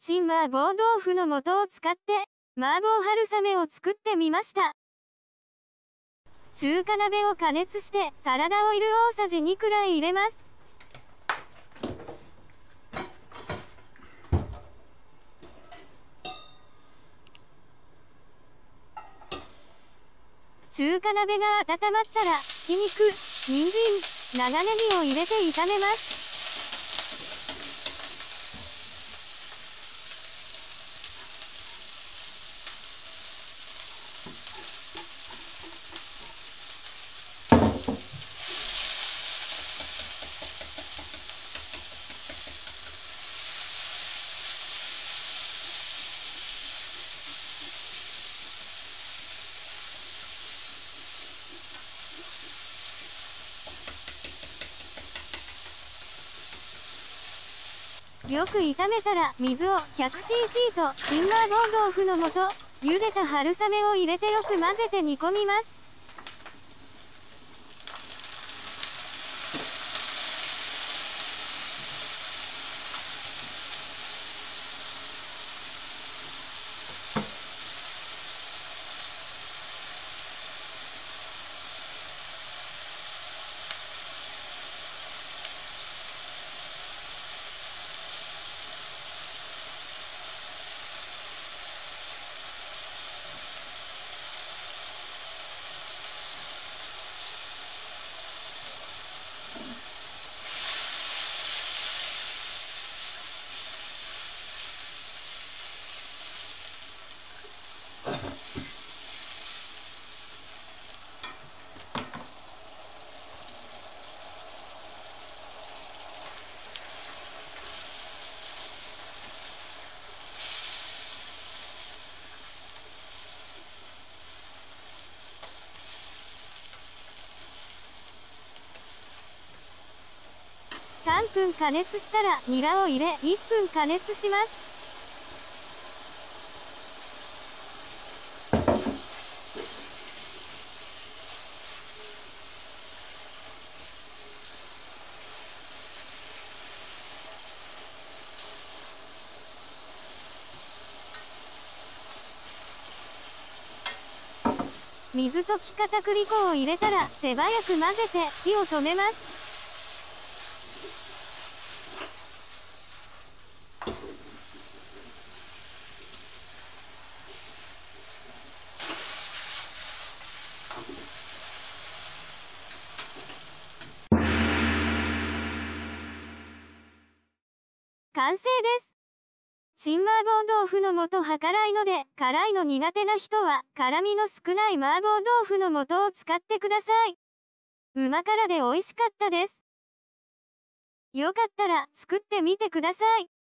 新麻婆豆腐の素を使って麻婆春雨を作ってみました。中華鍋を加熱してサラダオイル大さじ2くらい入れます。中華鍋が温まったらひき肉、人参、長ネギを入れて炒めます。よく炒めたら水を 100cc と新麻婆豆腐の素、茹でた春雨を入れてよく混ぜて煮込みます。3分加熱したらニラを入れ1分加熱します。水溶き片栗粉を入れたら手早く混ぜて火を止めます。完成です。新麻婆豆腐の素は辛いので、辛いの苦手な人は辛みの少ない麻婆豆腐の素を使ってください。うま辛で美味しかったです。よかったら作ってみてください。